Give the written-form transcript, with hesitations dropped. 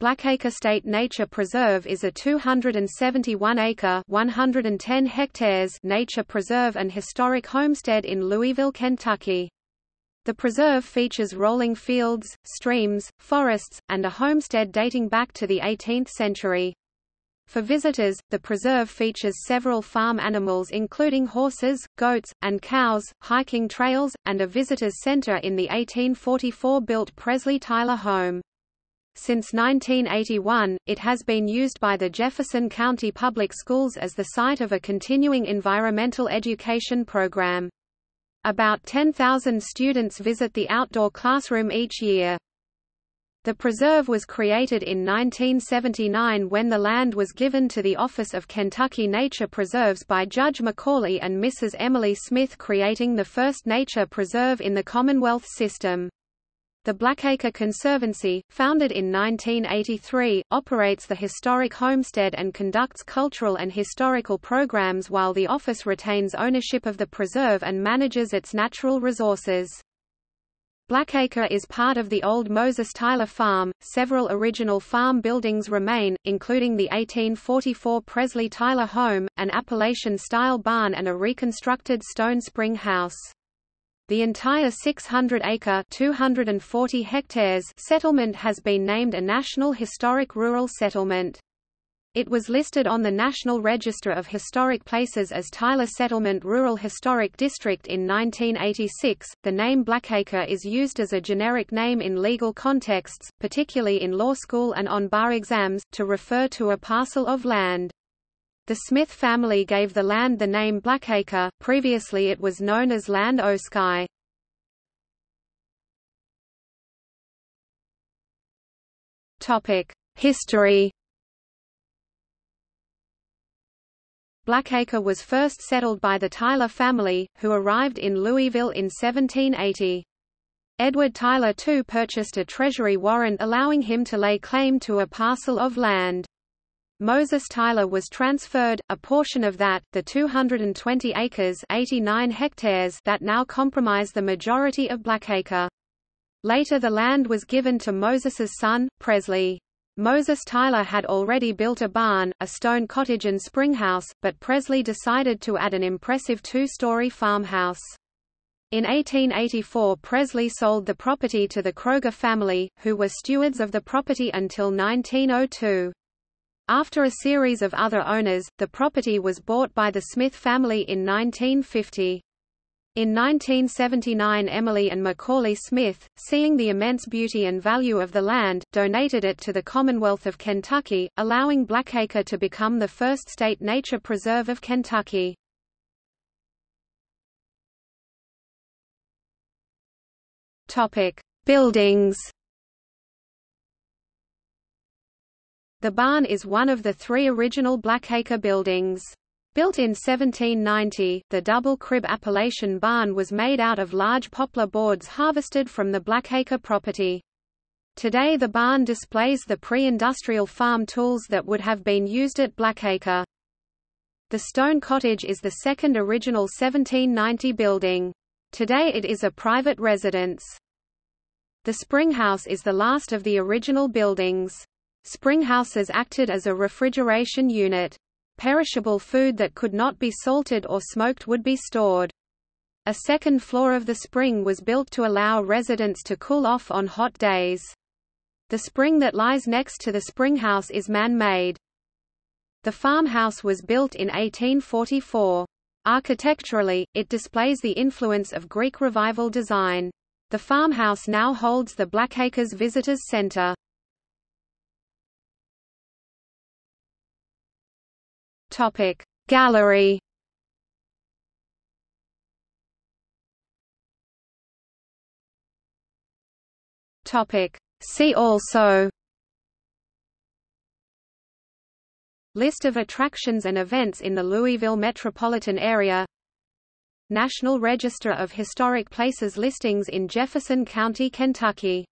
Blackacre State Nature Preserve is a 271-acre (110 hectares) nature preserve and historic homestead in Louisville, Kentucky. The preserve features rolling fields, streams, forests, and a homestead dating back to the 18th century. For visitors, the preserve features several farm animals including horses, goats, and cows, hiking trails, and a visitors center in the 1844-built Presley Tyler Home. Since 1981, it has been used by the Jefferson County Public Schools as the site of a continuing environmental education program. About 10,000 students visit the outdoor classroom each year. The preserve was created in 1979 when the land was given to the Office of Kentucky Nature Preserves by Judge McCauley and Mrs. Emily Smith, creating the first nature preserve in the Commonwealth system. The Blackacre Conservancy, founded in 1983, operates the historic homestead and conducts cultural and historical programs, while the office retains ownership of the preserve and manages its natural resources. Blackacre is part of the old Moses Tyler Farm. Several original farm buildings remain, including the 1844 Presley Tyler Home, an Appalachian-style barn, and a reconstructed stone spring house. The entire 600-acre (240 hectares) settlement has been named a National Historic Rural Settlement. It was listed on the National Register of Historic Places as Tyler Settlement Rural Historic District in 1986. The name Blackacre is used as a generic name in legal contexts, particularly in law school and on bar exams, to refer to a parcel of land. The Smith family gave the land the name Blackacre. Previously it was known as Land O'Sky. Topic: History. Blackacre was first settled by the Tyler family, who arrived in Louisville in 1780. Edward Tyler II purchased a treasury warrant allowing him to lay claim to a parcel of land. Moses Tyler was transferred a portion of that, the 220 acres (89 hectares) that now comprise the majority of Blackacre. Later the land was given to Moses's son, Presley. Moses Tyler had already built a barn, a stone cottage and springhouse, but Presley decided to add an impressive two-story farmhouse. In 1884 Presley sold the property to the Kroger family, who were stewards of the property until 1902. After a series of other owners, the property was bought by the Smith family in 1950. In 1979 Emily and McCauley Smith, seeing the immense beauty and value of the land, donated it to the Commonwealth of Kentucky, allowing Blackacre to become the first state nature preserve of Kentucky. Topic: Buildings. The barn is one of the three original Blackacre buildings. Built in 1790, the Double Crib Appalachian Barn was made out of large poplar boards harvested from the Blackacre property. Today the barn displays the pre-industrial farm tools that would have been used at Blackacre. The stone cottage is the second original 1790 building. Today it is a private residence. The springhouse is the last of the original buildings. Springhouses acted as a refrigeration unit. Perishable food that could not be salted or smoked would be stored. A second floor of the spring was built to allow residents to cool off on hot days. The spring that lies next to the springhouse is man-made. The farmhouse was built in 1844. Architecturally, it displays the influence of Greek Revival design. The farmhouse now holds the Blackacre's Visitors Center. Topic: Gallery. Topic: See also. List of attractions and events in the Louisville metropolitan area. National Register of Historic Places listings in Jefferson County, Kentucky.